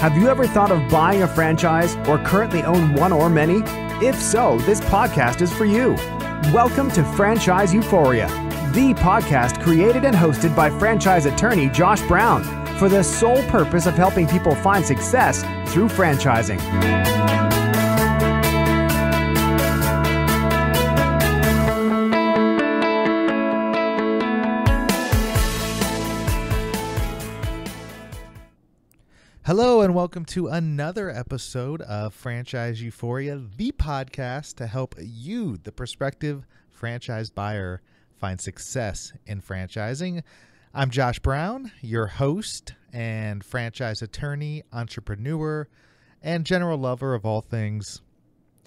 Have you ever thought of buying a franchise or currently own one or many? If so, this podcast is for you. Welcome to Franchise Euphoria, the podcast created and hosted by franchise attorney Josh Brown for the sole purpose of helping people find success through franchising. Hello and welcome to another episode of Franchise Euphoria, the podcast to help you, the prospective franchise buyer, find success in franchising. I'm Josh Brown, your host and franchise attorney, entrepreneur, and general lover of all things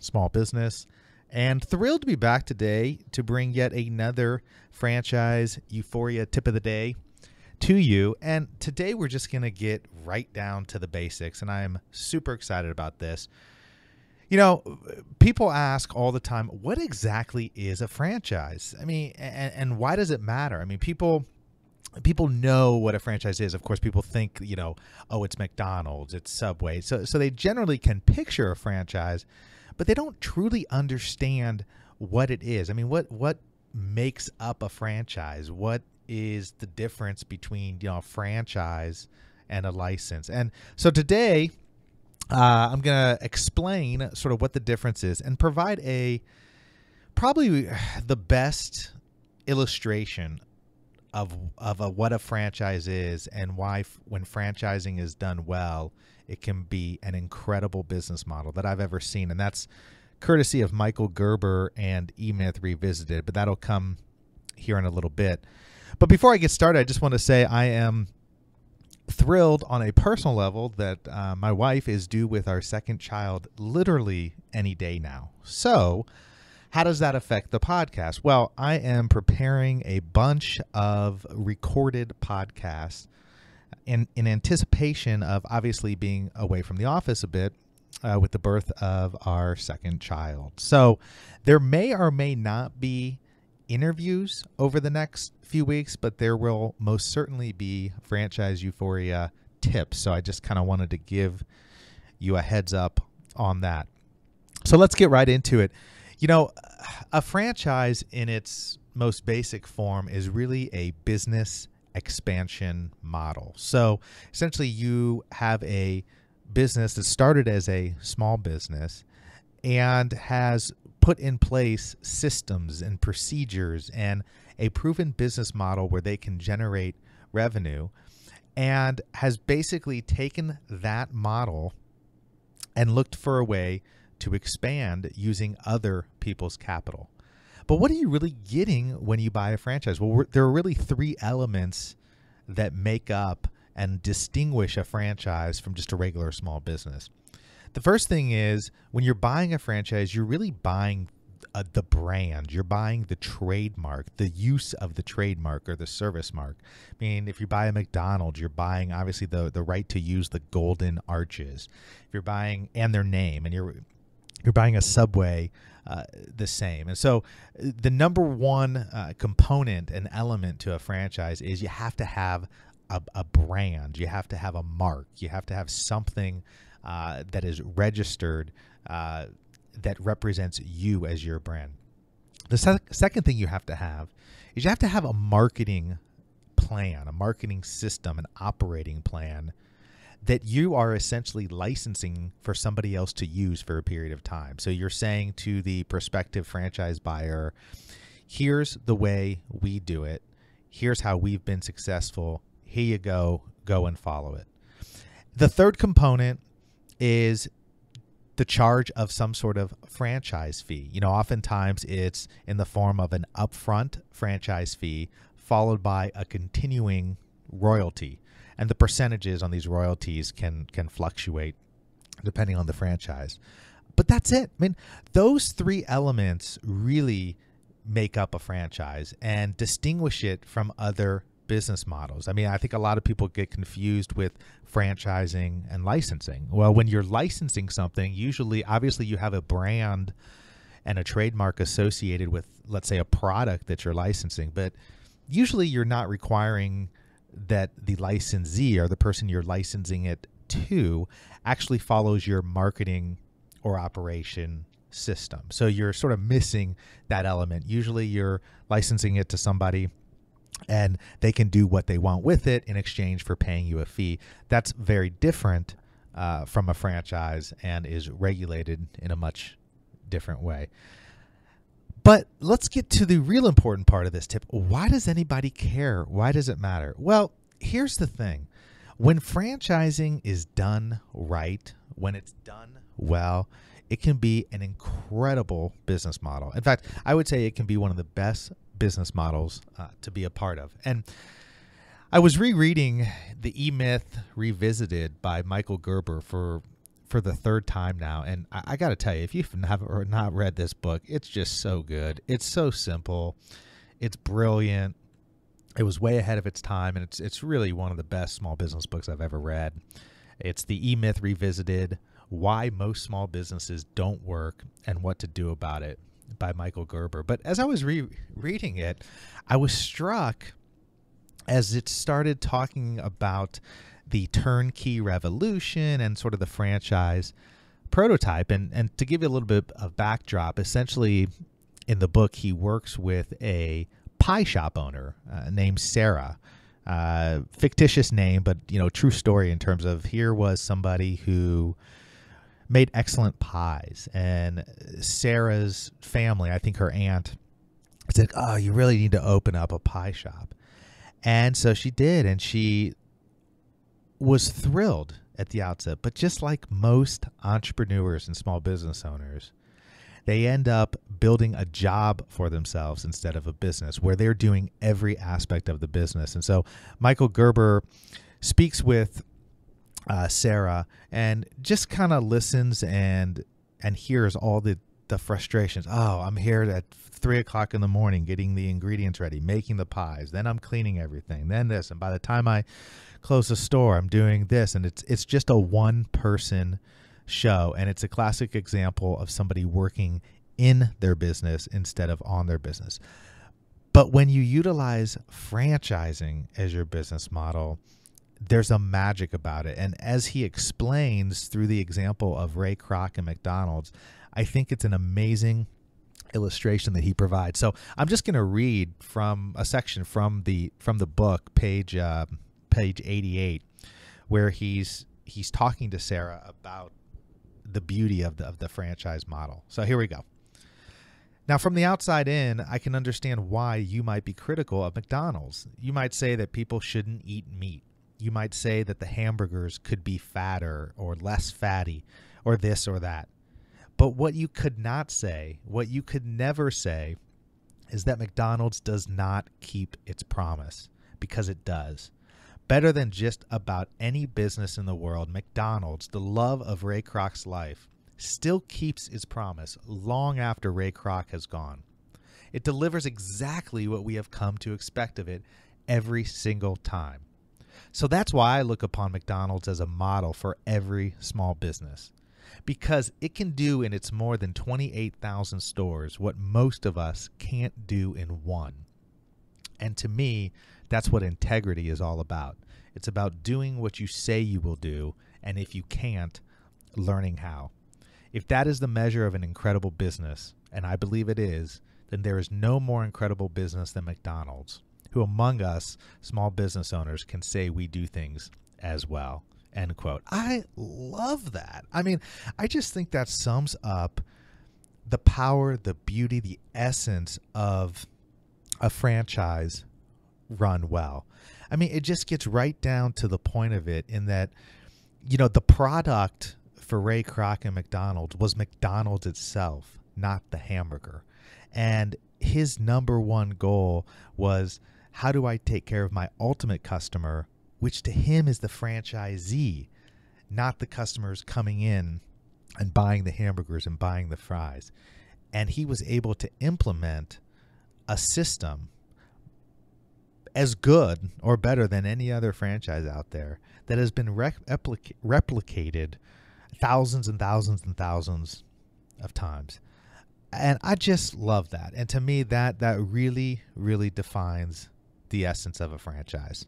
small business, and thrilled to be back today to bring yet another Franchise Euphoria tip of the day to you. And today we're just going to get right down to the basics, and I'm super excited about this. You know, people ask all the time, what exactly is a franchise? I mean, and why does it matter? I mean, people know what a franchise is. Of course, people think, you know, oh, it's McDonald's, it's Subway. So they generally can picture a franchise, but they don't truly understand what it is. I mean, what makes up a franchise? What is the difference between, you know, a franchise and a license? And so today I'm going to explain sort of what the difference is and provide probably the best illustration of what a franchise is and why, when franchising is done well, it can be an incredible business model that I've ever seen. And that's courtesy of Michael Gerber and E-Myth Revisited, but that'll come here in a little bit. But before I get started, I just want to say I am thrilled on a personal level that my wife is due with our second child literally any day now. So how does that affect the podcast? Well, I am preparing a bunch of recorded podcasts in anticipation of obviously being away from the office a bit with the birth of our second child. So there may or may not be interviews over the next few weeks, but there will most certainly be Franchise Euphoria tips. So I just kind of wanted to give you a heads up on that. So let's get right into it. You know, a franchise in its most basic form is really a business expansion model. So essentially you have a business that started as a small business and has put in place systems and procedures and a proven business model where they can generate revenue, and has basically taken that model and looked for a way to expand using other people's capital. But what are you really getting when you buy a franchise? Well, there are really three elements that make up and distinguish a franchise from just a regular small business. The first thing is, when you're buying a franchise, you're really buying the brand. You're buying the trademark, the use of the trademark or the service mark. I mean, if you buy a McDonald's, you're buying obviously the right to use the golden arches. If you're buying, and their name, and you're buying a Subway, the same. And so the number one component and element to a franchise is you have to have a brand. You have to have a mark. You have to have something that is registered, that represents you as your brand. The second thing you have to have is you have to have a marketing plan, a marketing system, an operating plan that you are essentially licensing for somebody else to use for a period of time. So you're saying to the prospective franchise buyer, here's the way we do it. Here's how we've been successful. Here you go. Go and follow it. The third component is the charge of some sort of franchise fee. You know, oftentimes it's in the form of an upfront franchise fee followed by a continuing royalty. And the percentages on these royalties can fluctuate depending on the franchise. But that's it. I mean, those three elements really make up a franchise and distinguish it from other business models. I mean, I think a lot of people get confused with franchising and licensing. Well, when you're licensing something, usually, obviously you have a brand and a trademark associated with, let's say, a product that you're licensing. But usually you're not requiring that the licensee or the person you're licensing it to actually follows your marketing or operation system. So you're sort of missing that element. Usually you're licensing it to somebody and they can do what they want with it in exchange for paying you a fee. That's very different from a franchise and is regulated in a much different way. But let's get to the real important part of this tip. Why does anybody care? Why does it matter? Well, here's the thing. When franchising is done right, when it's done well, it can be an incredible business model. In fact, I would say it can be one of the best business models to be a part of. And I was rereading the E-Myth Revisited by Michael Gerber for the third time now. And I got to tell you, if you've not read this book, it's just so good. It's so simple. It's brilliant. It was way ahead of its time. And it's really one of the best small business books I've ever read. It's the E-Myth Revisited, Why Most Small Businesses Don't Work and What to Do About It by Michael Gerber. But as I was rereading it, I was struck as it started talking about the turnkey revolution and sort of the franchise prototype. And to give you a little bit of backdrop, essentially in the book, he works with a pie shop owner named Sarah, fictitious name, but, you know, true story in terms of here was somebody who made excellent pies, and Sarah's family, I think her aunt, said, "Oh, you really need to open up a pie shop." And so she did, and she was thrilled at the outset. But just like most entrepreneurs and small business owners, they end up building a job for themselves instead of a business where they're doing every aspect of the business. And so Michael Gerber speaks with Sarah and just kind of listens and hears all the frustrations. Oh, I'm here at 3 o'clock in the morning, getting the ingredients ready, making the pies. Then I'm cleaning everything, then this. And by the time I close the store, I'm doing this. And it's just a one person show. And it's a classic example of somebody working in their business instead of on their business. But when you utilize franchising as your business model, there's a magic about it. And as he explains through the example of Ray Kroc and McDonald's, I think it's an amazing illustration that he provides. So I'm just going to read from a section from the book, page 88, where he's talking to Sarah about the beauty of the franchise model. So here we go. "Now, from the outside in, I can understand why you might be critical of McDonald's. You might say that people shouldn't eat meat. You might say that the hamburgers could be fatter or less fatty or this or that. But what you could not say, what you could never say, is that McDonald's does not keep its promise, because it does. Better than just about any business in the world, McDonald's, the love of Ray Kroc's life, still keeps its promise long after Ray Kroc has gone. It delivers exactly what we have come to expect of it every single time. So that's why I look upon McDonald's as a model for every small business, because it can do in its more than 28,000 stores what most of us can't do in one. And to me, that's what integrity is all about. It's about doing what you say you will do, and if you can't, learning how. If that is the measure of an incredible business, and I believe it is, then there is no more incredible business than McDonald's. Who among us, small business owners, can say we do things as well," end quote. I love that. I mean, I just think that sums up the power, the beauty, the essence of a franchise run well. I mean, it just gets right down to the point of it in that, you know, the product for Ray Kroc and McDonald's was McDonald's itself, not the hamburger. And his number one goal was, how do I take care of my ultimate customer, which to him is the franchisee, not the customers coming in and buying the hamburgers and buying the fries. And he was able to implement a system as good or better than any other franchise out there that has been replicated thousands and thousands and thousands of times. And I just love that. And to me, that really, really defines the essence of a franchise.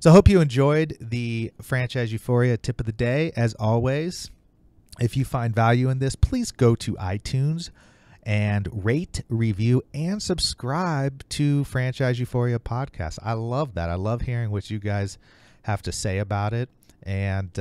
So I hope you enjoyed the Franchise Euphoria tip of the day. As always, if you find value in this, please go to iTunes and rate, review, and subscribe to Franchise Euphoria podcast. I love that. I love hearing what you guys have to say about it and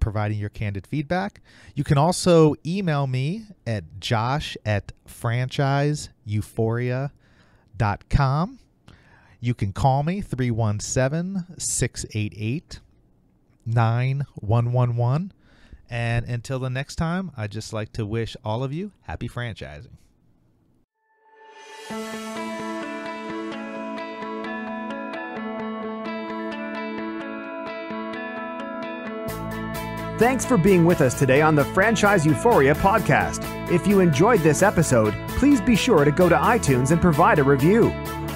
providing your candid feedback. You can also email me at josh@franchiseeuphoria.com. You can call me 317-688-9111. And until the next time, I'd just like to wish all of you happy franchising. Thanks for being with us today on the Franchise Euphoria podcast. If you enjoyed this episode, please be sure to go to iTunes and provide a review.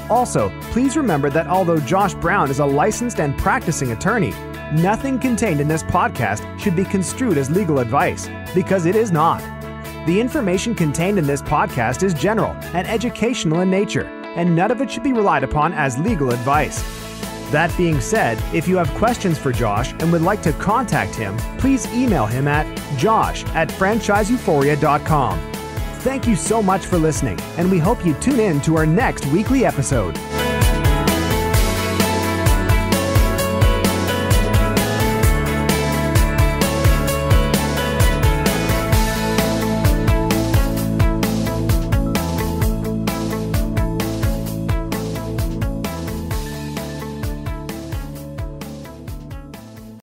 Also, please remember that although Josh Brown is a licensed and practicing attorney, nothing contained in this podcast should be construed as legal advice, because it is not. The information contained in this podcast is general and educational in nature, and none of it should be relied upon as legal advice. That being said, if you have questions for Josh and would like to contact him, please email him at josh@franchiseeuphoria.com. Thank you so much for listening, and we hope you tune in to our next weekly episode.